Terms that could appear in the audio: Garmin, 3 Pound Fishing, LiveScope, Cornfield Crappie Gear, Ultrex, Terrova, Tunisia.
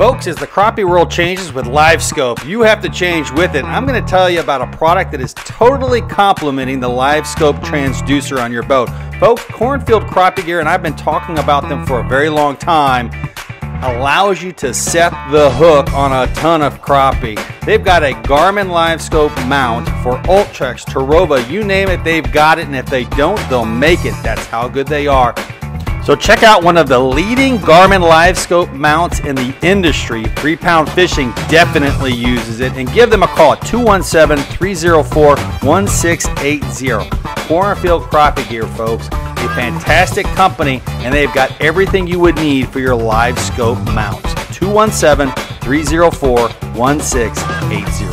Folks, as the crappie world changes with LiveScope, you have to change with it. I'm going to tell you about a product that is totally complementing the LiveScope transducer on your boat. Folks, Cornfield Crappie Gear, and I've been talking about them for a very long time, allows you to set the hook on a ton of crappie. They've got a Garmin LiveScope mount for Ultrex, Terrova, you name it, they've got it, and if they don't, they'll make it. That's how good they are. So check out one of the leading Garmin LiveScope mounts in the industry. 3 Pound Fishing definitely uses it. And give them a call at 217-304-1680. Cornfield Crappie Gear, folks. A fantastic company, and they've got everything you would need for your LiveScope mounts. 217-304-1680.